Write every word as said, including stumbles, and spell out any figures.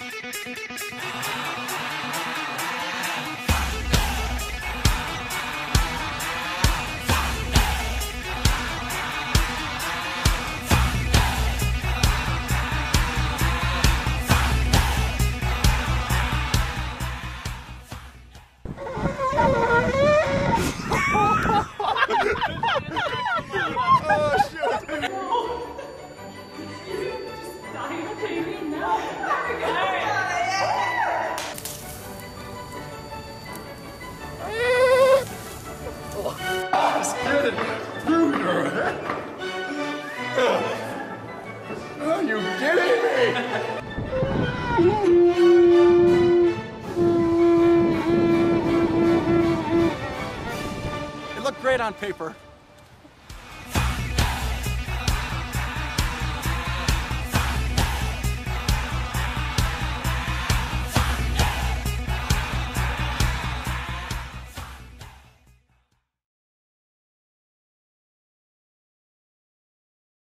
Are you kidding me? It looked great on paper.